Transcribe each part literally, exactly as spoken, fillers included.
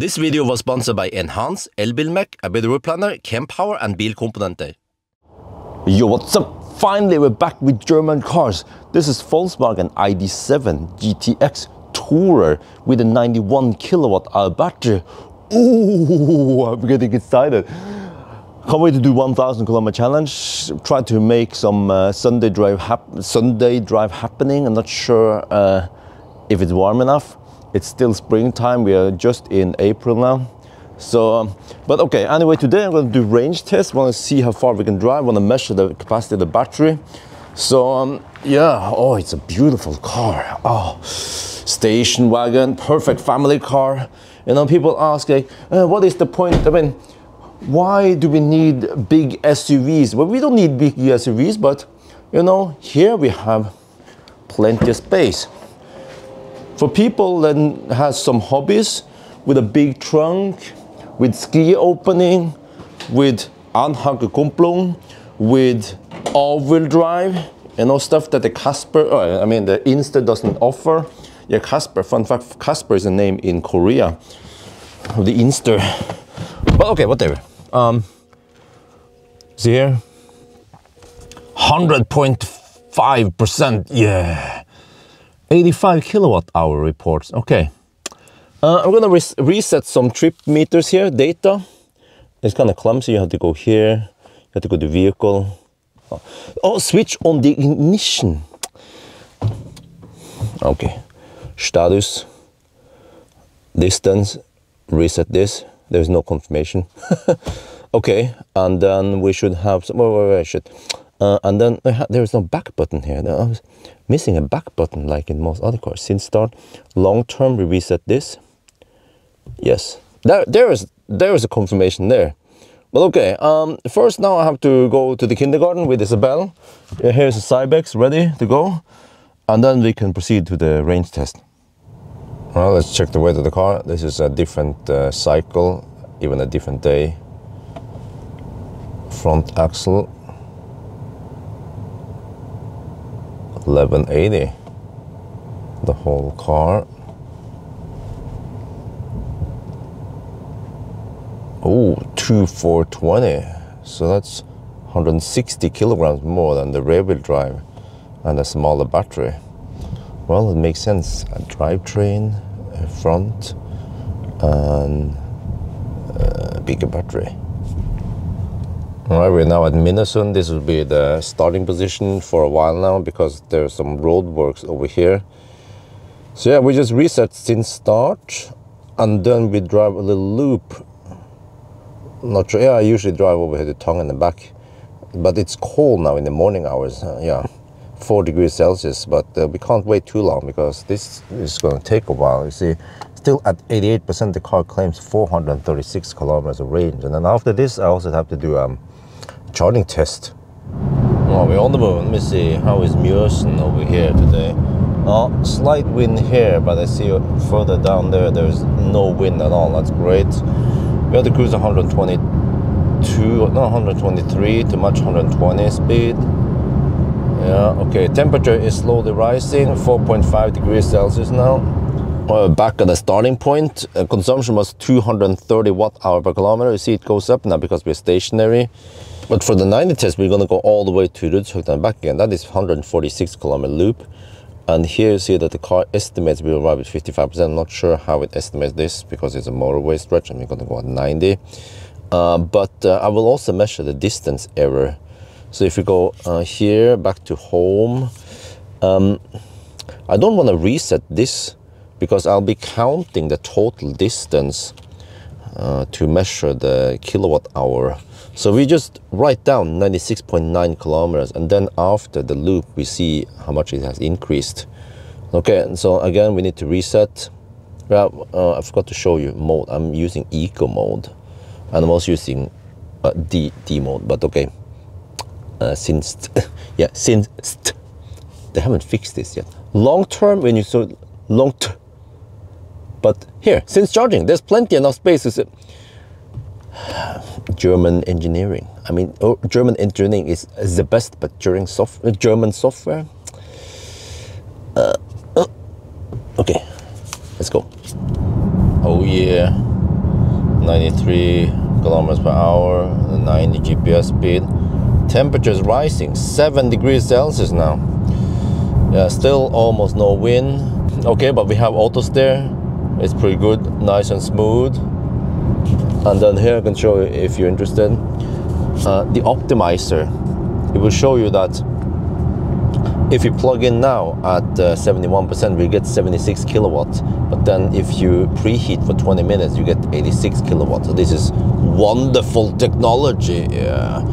This video was sponsored by Enhance, Elbilmec, Bil Componente, Kempower and Bil Componente. Yo, what's up? Finally, we're back with German cars. This is Volkswagen I D seven G T X Tourer with a ninety-one kilowatt hour battery. Ooh, I'm getting excited. Can't wait to do one thousand kilometer challenge. Try to make some uh, Sunday drive hap Sunday drive happening. I'm not sure uh, if it's warm enough. It's still springtime, we are just in April now. So, um, but okay, anyway, today I'm going to do range test. Want to see how far we can drive, want to measure the capacity of the battery. So, um, yeah, oh, it's a beautiful car. Oh, station wagon, perfect family car. You know, people ask, like, uh, what is the point? I mean, why do we need big S U Vs? Well, we don't need big S U Vs, but, you know, here we have plenty of space. For people that has some hobbies, with a big trunk, with ski opening, with anhakerkopplung, with all-wheel drive, you know, stuff that the Casper, uh, I mean the Insta doesn't offer. Yeah, Casper, fun fact, Casper is a name in Korea, the Insta. But okay, whatever. Um, see here, one hundred point five percent, yeah. eighty-five kilowatt hour reports. Okay, uh, I'm gonna res reset some trip meters here. Data, it's kind of clumsy. You have to go here. You have to go to vehicle. Oh, oh switch on the ignition. Okay, status, distance, reset this. There's no confirmation. Okay, and then we should have some. Oh, wait, wait, shit. Uh, and then uh, there is no back button here. I was missing a back button like in most other cars. Since start, long term, we reset this. Yes, there, there is there is a confirmation there. Well, okay. Um, first, now I have to go to the kindergarten with Isabel. Here's a Cybex ready to go, and then we can proceed to the range test. Well, let's check the weight of the car. This is a different uh, cycle, even a different day. Front axle. eleven eighty, the whole car. Oh, two four twenty, so that's one hundred sixty kilograms more than the rear wheel drive and a smaller battery. Well, it makes sense. A drivetrain, a front, and a bigger battery. All right, we're now at Minneson. This will be the starting position for a while now because there's some road works over here. So yeah, we just reset since start and then we drive a little loop. Not sure, yeah, I usually drive over here to Tongue and the back, but it's cold now in the morning hours, uh, yeah, four degrees Celsius, but uh, we can't wait too long because this is gonna take a while. You see, still at eighty-eight percent, the car claims four hundred thirty-six kilometers of range. And then after this, I also have to do um, charging test. Well, we're on the move. Let me see how is Mjøsund over here today. Oh, slight wind here, but I see further down there there's no wind at all. That's great. We had to cruise one twenty-two, no one twenty-three, too much one twenty speed. Yeah, okay. Temperature is slowly rising, four point five degrees Celsius now. Well, back at the starting point, uh, consumption was two hundred thirty watt hour per kilometer. You see it goes up now because we're stationary. But for the ninety test, we're going to go all the way to Rudshøgda and back again. That is one hundred forty-six kilometer loop. And here you see that the car estimates we arrive at fifty-five percent. I'm not sure how it estimates this because it's a motorway stretch and we're going to go at ninety. Uh, but uh, I will also measure the distance error. So if we go uh, here, back to home, um, I don't want to reset this because I'll be counting the total distance uh, to measure the kilowatt hour. So we just write down ninety-six point nine kilometers and then after the loop we see how much it has increased. Okay, and so again we need to reset. Well, uh, I forgot to show you mode. I'm using eco mode and I'm also using uh, D, D mode, but okay. Uh, since, yeah, since, they haven't fixed this yet. Long term, when you saw long term, but here, since charging, there's plenty enough spaces. German engineering. I mean, oh, German engineering is, is the best, but during soft, German software. Uh, oh, okay, let's go. Oh yeah, ninety-three kilometers per hour, ninety G P S speed. Temperature is rising, seven degrees Celsius now. Yeah, still almost no wind. Okay, but we have auto steer. It's pretty good, nice and smooth. And then here I can show you, if you're interested, uh, the optimizer. It will show you that if you plug in now at uh, seventy-one percent, we get seventy-six kilowatts. But then if you preheat for twenty minutes, you get eighty-six kilowatts. So this is wonderful technology. Yeah.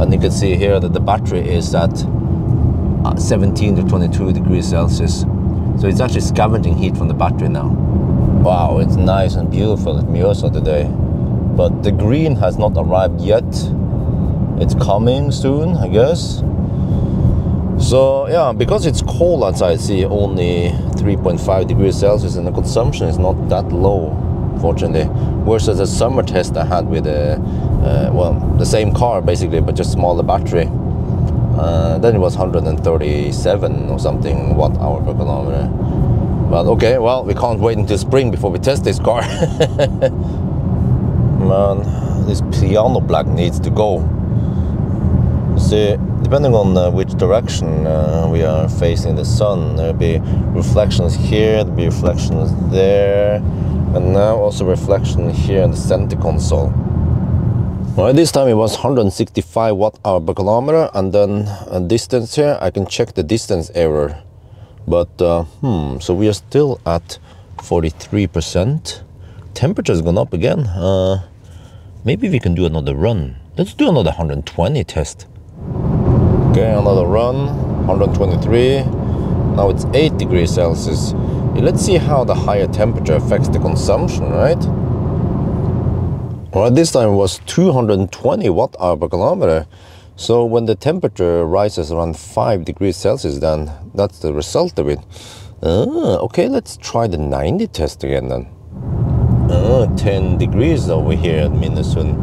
And you can see here that the battery is at seventeen to twenty-two degrees Celsius. So it's actually scavenging heat from the battery now. Wow, it's nice and beautiful at Mjøsa today. But the green has not arrived yet. It's coming soon, I guess. So yeah, because it's cold outside, see, only three point five degrees Celsius, and the consumption is not that low, fortunately. Versus the summer test I had with a, uh, well, the same car basically, but just smaller battery. Uh, then it was one hundred thirty-seven or something watt hour per kilometer. But okay, well, we can't wait until spring before we test this car. Man, this piano black needs to go. See, depending on uh, which direction uh, we are facing the sun, there'll be reflections here, there'll be reflections there, and now also reflection here in the center console. Well, this time it was one hundred sixty-five watt hour per kilometer, and then a distance here, I can check the distance error. But, uh, hmm, so we are still at forty-three percent. Temperature's gone up again. Uh, maybe we can do another run. Let's do another one hundred twenty test. Okay, another run, one hundred twenty-three. Now it's eight degrees Celsius. Let's see how the higher temperature affects the consumption, right? Well, this time it was two hundred twenty watt hour per kilometer. So when the temperature rises around five degrees Celsius, then that's the result of it. Ah, okay, let's try the ninety test again then. Ah, ten degrees over here at Minneson.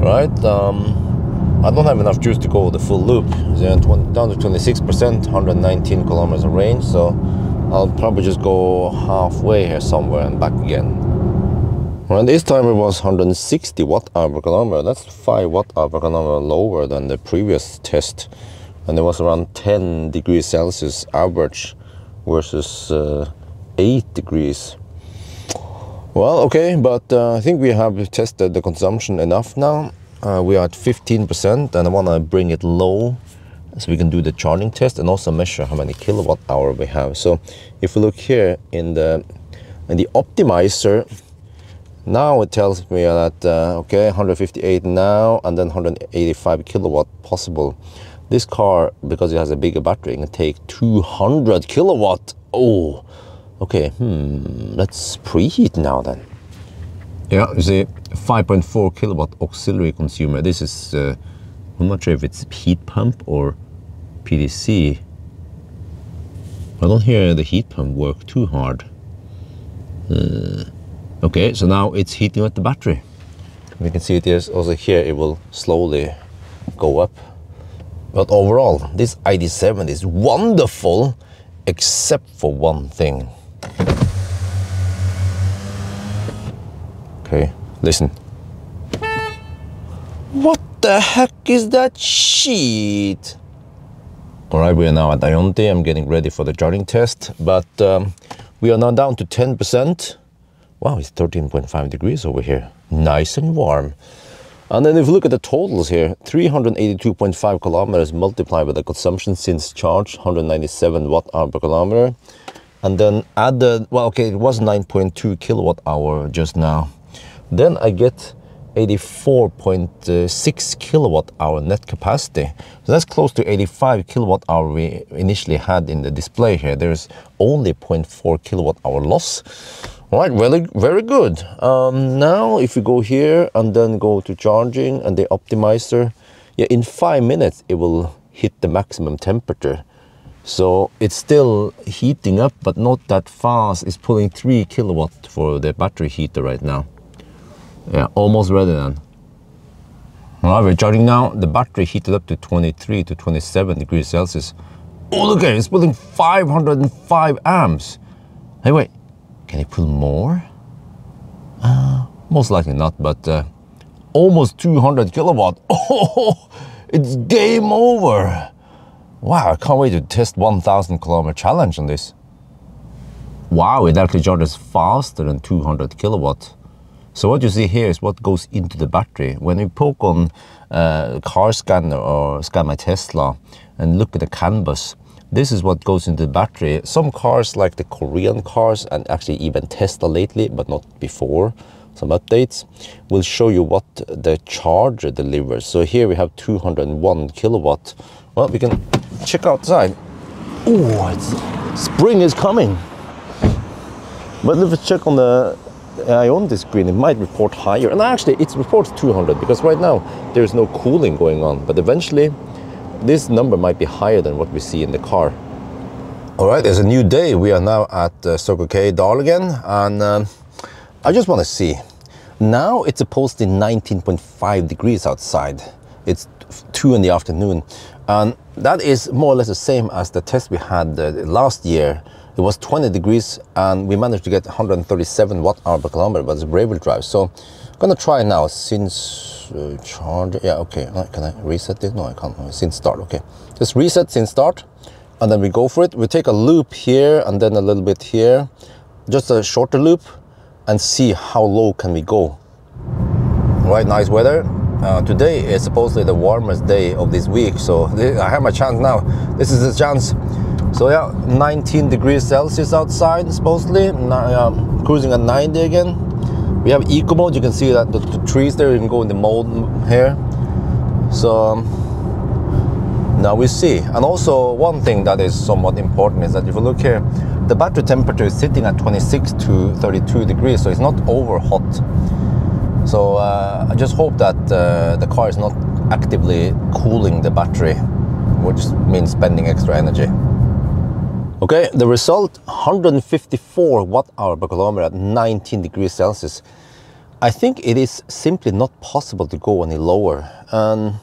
Right, um... I don't have enough juice to go the full loop. Down to twenty-six percent, one hundred nineteen kilometers of range, so I'll probably just go halfway here somewhere and back again. And this time it was one hundred sixty watt hour per kilometer. That's five watt hour per kilometer lower than the previous test, and it was around ten degrees Celsius average versus uh, eight degrees. Well, okay, but uh, I think we have tested the consumption enough now. Uh, we are at fifteen percent, and I want to bring it low so we can do the charging test and also measure how many kilowatt hour we have. So if we look here in the in the optimizer, now it tells me that uh, okay, one hundred fifty-eight now, and then one hundred eighty-five kilowatt possible. This car, because it has a bigger battery, it can take two hundred kilowatt. Oh, okay. Hmm. Let's preheat now then. Yeah, you see, five point four kilowatt auxiliary consumer. This is, uh, I'm not sure if it's heat pump or P D C. I don't hear the heat pump work too hard. Uh, okay, so now it's heating up the battery. We can see it is also here, it will slowly go up. But overall, this I D seven is wonderful, except for one thing. Okay, listen. What the heck is that sheet? All right, we are now at Ionte. I'm getting ready for the charging test, but um, we are now down to ten percent. Wow, it's thirteen point five degrees over here. Nice and warm. And then if you look at the totals here, three hundred eighty-two point five kilometers multiplied by the consumption since charge, one hundred ninety-seven watt hour per kilometer. And then add the, well, okay, it was nine point two kilowatt hour just now. Then I get eighty-four point six kilowatt hour net capacity. So that's close to eighty-five kilowatt hour we initially had in the display here. There's only zero point four kilowatt hour loss. All right, very, very good. Um, now, if you go here and then go to charging and the optimizer, yeah, in five minutes it will hit the maximum temperature. So it's still heating up, but not that fast. It's pulling three kilowatt for the battery heater right now. Yeah, almost ready then. All right, we're charging now. The battery heated up to twenty-three to twenty-seven degrees Celsius. Oh, look at it, it's pulling five hundred five amps. Hey, wait, can it pull more? Uh, Most likely not, but uh, almost two hundred kilowatt. Oh, it's game over. Wow, I can't wait to test one thousand kilometer challenge on this. Wow, it actually charges faster than two hundred kilowatt. So what you see here is what goes into the battery. When you poke on uh, car scanner or ScanMyTesla and look at the canvas, this is what goes into the battery. Some cars, like the Korean cars, and actually even Tesla lately, but not before, some updates, will show you what the charger delivers. So here we have two hundred one kilowatt. Well, we can check outside. Oh, spring is coming. But if we check on the Ionte screen, it might report higher. And actually, it reports two hundred because right now there is no cooling going on. But eventually, this number might be higher than what we see in the car. All right, there's a new day. We are now at uh, Circle K Darlingen, and um, I just want to see. Now it's supposedly nineteen point five degrees outside. It's two in the afternoon, and that is more or less the same as the test we had uh, last year. It was twenty degrees and we managed to get one hundred thirty-seven watt hour per kilometer, but it's a rear wheel drive. So I'm gonna try now since uh, charge. Yeah, okay. Can I reset it? No, I can't. Since start. Okay, just reset since start, and then we go for it. We take a loop here and then a little bit here, just a shorter loop, and see how low can we go. All right, nice weather. Uh, today is supposedly the warmest day of this week, so this, I have my chance now. This is the chance. So yeah, nineteen degrees Celsius outside, supposedly. Now, um, cruising at ninety again. We have eco mode. You can see that the, the trees there, you can go in the mode here. So um, now we see. And also one thing that is somewhat important is that if you look here, the battery temperature is sitting at twenty-six to thirty-two degrees, so it's not over hot. So uh, I just hope that uh, the car is not actively cooling the battery, which means spending extra energy. Okay, the result, one hundred fifty-four watt hour per kilometer at nineteen degrees Celsius. I think it is simply not possible to go any lower. Um,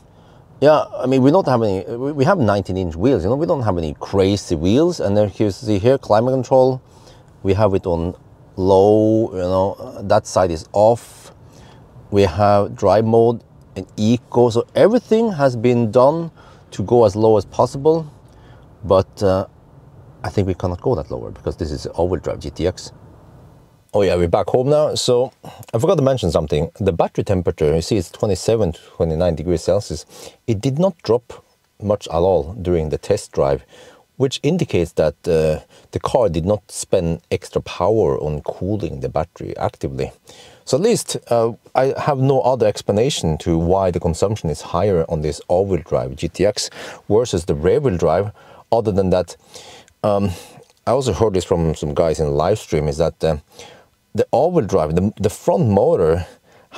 yeah, I mean, we don't have any, we have nineteen inch wheels, you know, we don't have any crazy wheels. And then you see here, climate control, we have it on low, you know, that side is off. We have drive mode and eco, so everything has been done to go as low as possible, but uh, I think we cannot go that lower because this is all-wheel drive G T X. Oh yeah, we're back home now. So I forgot to mention something. The battery temperature, you see it's twenty-seven to twenty-nine degrees Celsius. It did not drop much at all during the test drive, which indicates that uh, the car did not spend extra power on cooling the battery actively. So at least uh, I have no other explanation to why the consumption is higher on this all-wheel drive G T X versus the rear-wheel drive, other than that Um, I also heard this from some guys in the live stream, is that uh, the all-wheel drive, the, the front motor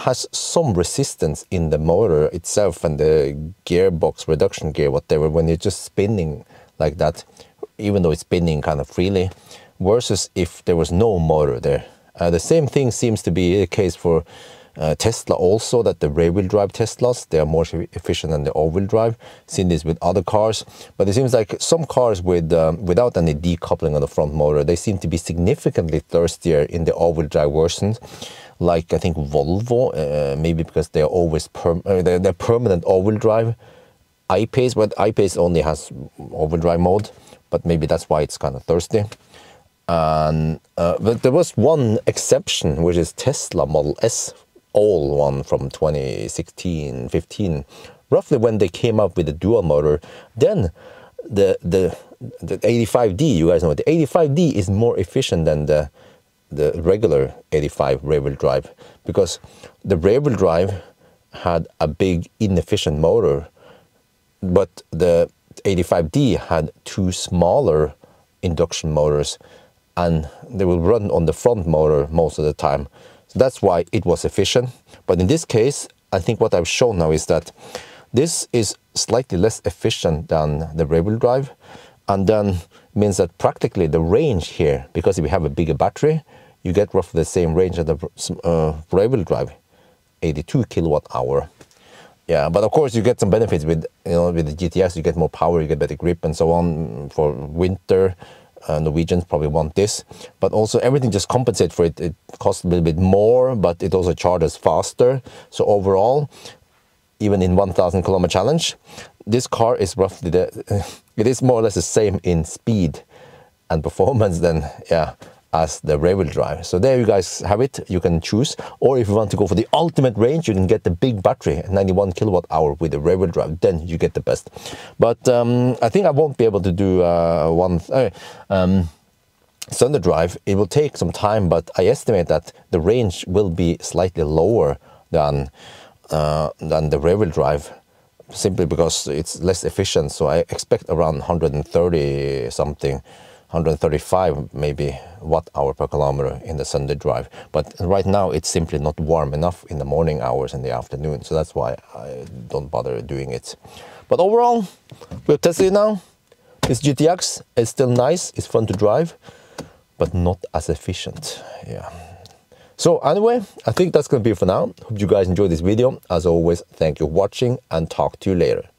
has some resistance in the motor itself and the gearbox, reduction gear, whatever, when you're just spinning like that, even though it's spinning kind of freely, versus if there was no motor there. Uh, the same thing seems to be the case for Uh, Tesla also, that the rear-wheel drive Teslas, they are more efficient than the all-wheel drive. Seen this with other cars, but it seems like some cars with um, without any decoupling on the front motor, they seem to be significantly thirstier in the all-wheel drive versions. Like I think Volvo, uh, maybe because they are always per uh, they're, they're permanent all-wheel drive. I-pace, but I-pace only has all-wheel drive mode, but maybe that's why it's kind of thirsty. And uh, but there was one exception, which is Tesla Model S. All one from twenty sixteen fifteen, roughly when they came up with the dual motor. Then the the the eighty-five D, you guys know it, the eighty-five D is more efficient than the the regular eighty-five rear wheel drive, because the rear wheel drive had a big inefficient motor, but the eighty-five D had two smaller induction motors, and they will run on the front motor most of the time. That's why it was efficient. But in this case, I think what I've shown now is that this is slightly less efficient than the rear wheel drive, and then means that practically the range here, because if you have a bigger battery, you get roughly the same range as the uh, rear wheel drive, eighty-two kilowatt hour. Yeah, but of course you get some benefits with, you know, with the G T X. You get more power, you get better grip and so on for winter. Uh, Norwegians probably want this, but also everything just compensates for it. It costs a little bit more, but it also charges faster. So overall, even in one thousand kilometer challenge, this car is roughly the, it is more or less the same in speed and performance than, yeah, as the rear-wheel drive. So there you guys have it. You can choose, or if you want to go for the ultimate range, you can get the big battery, ninety-one kilowatt hour with the rear-wheel drive. Then you get the best. But um, I think I won't be able to do uh, one uh, um, Sunday drive. It will take some time, but I estimate that the range will be slightly lower than uh, than the rear-wheel drive, simply because it's less efficient. So I expect around one hundred thirty something. one hundred thirty-five maybe watt hour per kilometer in the Sunday drive, but right now it's simply not warm enough in the morning hours and the afternoon, so that's why I don't bother doing it. But overall, we've tested it now. It's G T X, it's still nice, it's fun to drive, but not as efficient. Yeah. So anyway, I think that's gonna be it for now. Hope you guys enjoyed this video. As always, thank you for watching, and talk to you later.